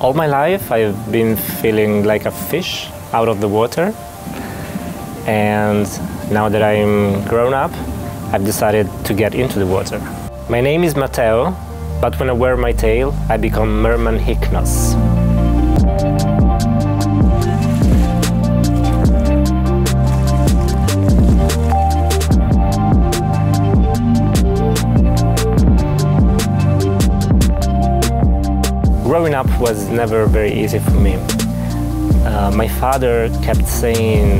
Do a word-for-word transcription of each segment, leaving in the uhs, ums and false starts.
All my life I've been feeling like a fish out of the water, and now that I'm grown up, I've decided to get into the water. My name is Matteo, but when I wear my tail, I become Merman Hypnos. Growing up was never very easy for me. Uh, my father kept saying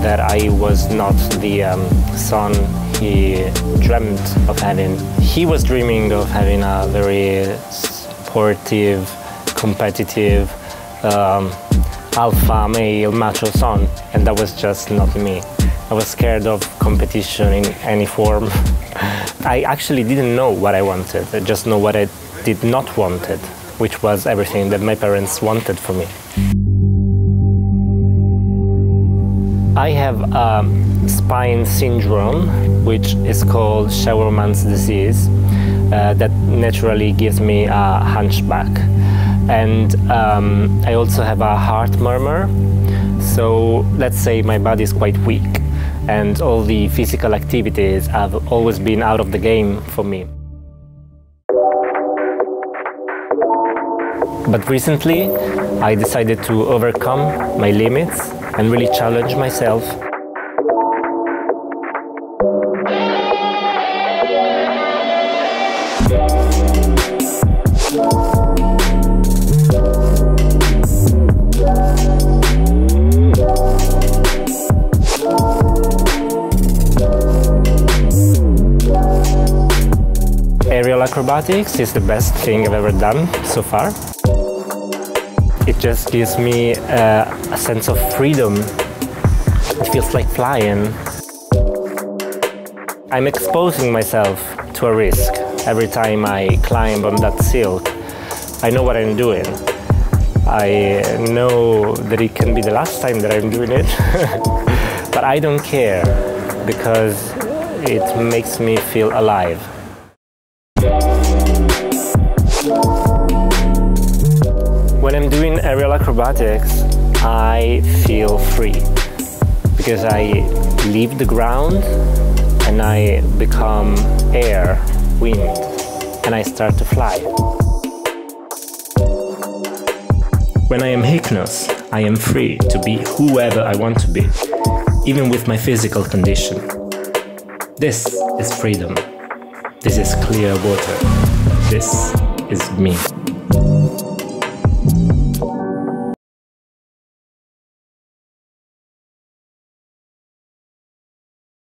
that I was not the um, son he dreamt of having. He was dreaming of having a very sportive, competitive, um, alpha male macho son, and that was just not me. I was scared of competition in any form. I actually didn't know what I wanted, I just know what I did not want, which was everything that my parents wanted for me. I have a spine syndrome, which is called Scheuermann's disease, uh, that naturally gives me a hunchback. And um, I also have a heart murmur, so let's say my body is quite weak, and all the physical activities have always been out of the game for me. But recently, I decided to overcome my limits and really challenge myself. Aerial acrobatics is the best thing I've ever done so far. It just gives me uh, a sense of freedom. It feels like flying. I'm exposing myself to a risk every time I climb on that silk. I know what I'm doing. I know that it can be the last time that I'm doing it, but I don't care because it makes me feel alive. When I'm doing aerial acrobatics, I feel free because I leave the ground and I become air, wind, and I start to fly. When I am Hypnos, I am free to be whoever I want to be, even with my physical condition. This is freedom. This is clear water. This is me.